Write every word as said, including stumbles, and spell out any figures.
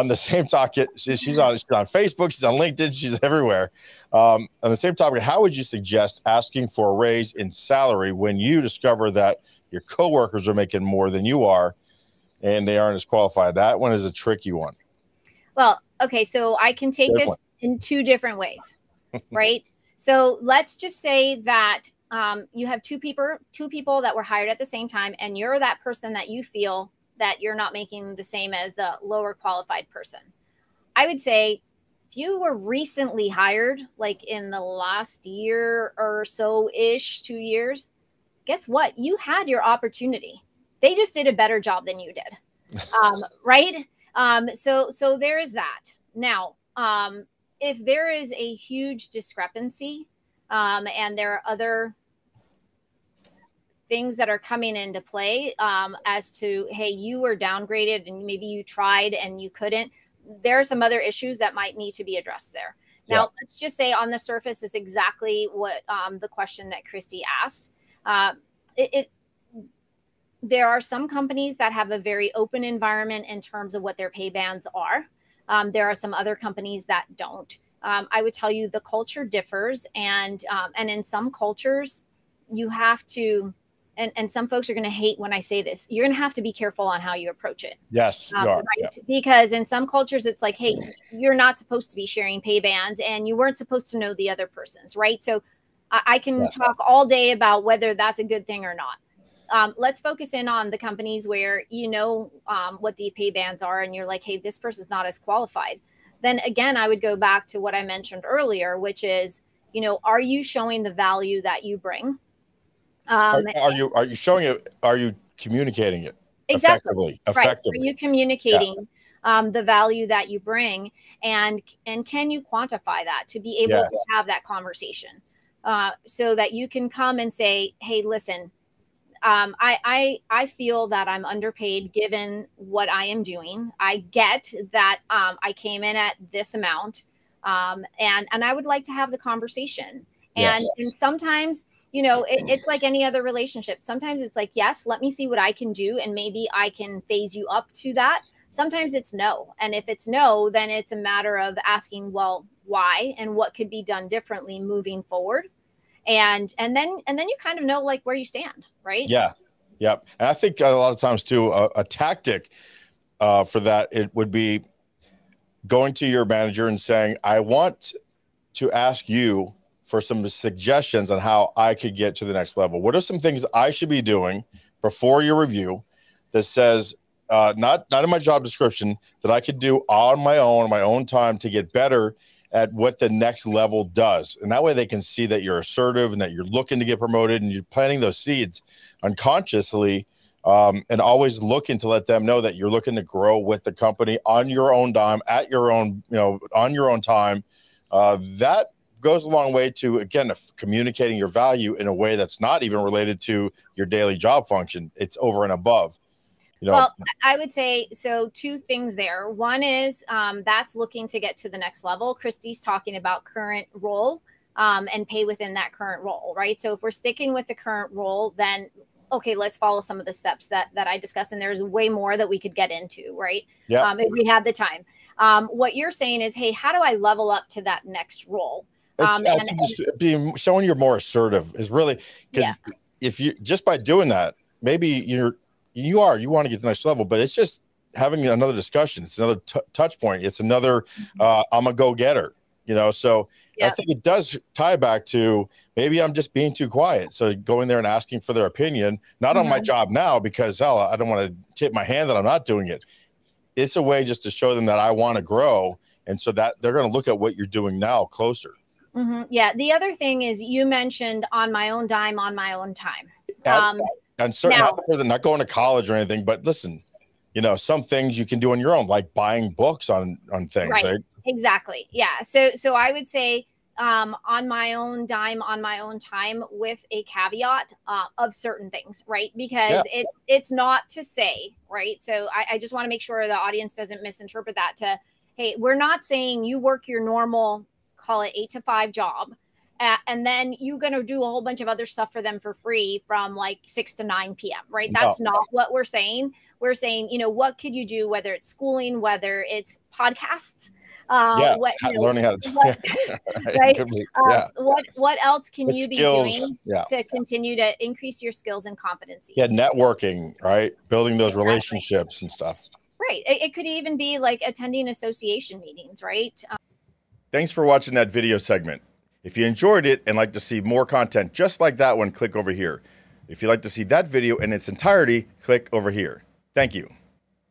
on the same topic, she's on, she's on Facebook, she's on LinkedIn, she's everywhere. Um, on the same topic, how would you suggest asking for a raise in salary when you discover that your coworkers are making more than you are and they aren't as qualified? That one is a tricky one. Well, okay, so I can take Good this one. in two different ways, right? So let's just say that um, you have two people, two people that were hired at the same time, and you're that person that you feel that you're not making the same as the lower qualified person. I would say if you were recently hired, like in the last year or so-ish, two years, guess what? You had your opportunity. They just did a better job than you did, um, right? Um, so, so there is that. Now, um, if there is a huge discrepancy um, and there are other things that are coming into play um, as to, hey, you were downgraded and maybe you tried and you couldn't, there are some other issues that might need to be addressed there. Yeah. Now, let's just say on the surface is exactly what um, the question that Christy asked. Uh, it, it, there are some companies that have a very open environment in terms of what their pay bands are. Um, there are some other companies that don't. Um, I would tell you the culture differs, and um, and in some cultures you have to, and, and some folks are going to hate when I say this, you're going to have to be careful on how you approach it. Yes. Um, you are, right? Yeah. Because in some cultures, it's like, hey, you're not supposed to be sharing pay bands and you weren't supposed to know the other person's, right? So I, I can yes. talk all day about whether that's a good thing or not. Um, let's focus in on the companies where you know um, what the pay bands are and you're like, hey, this person's not as qualified. Then again, I would go back to what I mentioned earlier, which is, you know, are you showing the value that you bring? Um, are, are you are you showing it? Are you communicating it exactly? Effectively, right. Effectively. Are you communicating yeah. um, the value that you bring, and and can you quantify that to be able yes. to have that conversation, uh, so that you can come and say, hey, listen, um, I I I feel that I'm underpaid given what I am doing. I get that um, I came in at this amount, um, and and I would like to have the conversation. And yes. and sometimes, you know, it, it's like any other relationship. Sometimes it's like, yes, let me see what I can do, and maybe I can phase you up to that. Sometimes it's no. And if it's no, then it's a matter of asking, well, why, and what could be done differently moving forward. And, and then, and then you kind of know like where you stand, right? Yeah. Yep. And I think a lot of times too, a, a tactic uh, for that, it would be going to your manager and saying, I want to ask you for some suggestions on how I could get to the next level. What are some things I should be doing before your review that says, uh, not, not in my job description, that I could do on my own, my own time to get better at what the next level does? And that way they can see that you're assertive and that you're looking to get promoted and you're planting those seeds unconsciously, um, and always looking to let them know that you're looking to grow with the company on your own dime, at your own, you know, on your own time. Uh, that goes a long way to, again, communicating your value in a way that's not even related to your daily job function. It's over and above, you know. Well, I would say, so two things there. One is um, that's looking to get to the next level. Christy's talking about current role um, and pay within that current role, right? So if we're sticking with the current role, then okay, let's follow some of the steps that, that I discussed. And there's way more that we could get into, right? Yeah. Um, if we had the time. Um, what you're saying is, hey, how do I level up to that next role? It's, um, and, just being, showing you're more assertive is really, because yeah. if you just by doing that, maybe you're you are you want to get to the next level, but it's just having another discussion. It's another t touch point. It's another uh, I'm a go getter, you know. So yeah. I think it does tie back to maybe I'm just being too quiet. So going there and asking for their opinion, not mm-hmm. on my job now because hell, I don't want to tip my hand that I'm not doing it. It's a way just to show them that I want to grow, and so that they're going to look at what you're doing now closer. Mm-hmm. Yeah. The other thing is you mentioned on my own dime, on my own time. Um, and certainly not, not going to college or anything, but listen, you know, some things you can do on your own, like buying books on, on things. Right. Right? Exactly. Yeah. So, so I would say um, on my own dime, on my own time with a caveat uh, of certain things, right? Because yeah. it's, it's not to say, right. So I, I just want to make sure the audience doesn't misinterpret that to, hey, we're not saying you work your normal, call it eight to five job, Uh, and then you're going to do a whole bunch of other stuff for them for free from like six to nine p m right? That's no. not what we're saying. We're saying, you know, what could you do, whether it's schooling, whether it's podcasts, uh, yeah, what, you know, learning how to, what, right? right? Um, yeah. What what else can the you skills, be doing yeah. to continue to increase your skills and competencies? Yeah, networking, right? Building those exactly. relationships and stuff. Right. It, it could even be like attending association meetings, right? Um, Thanks for watching that video segment. If you enjoyed it and like to see more content just like that one, click over here. If you'd like to see that video in its entirety, click over here. Thank you.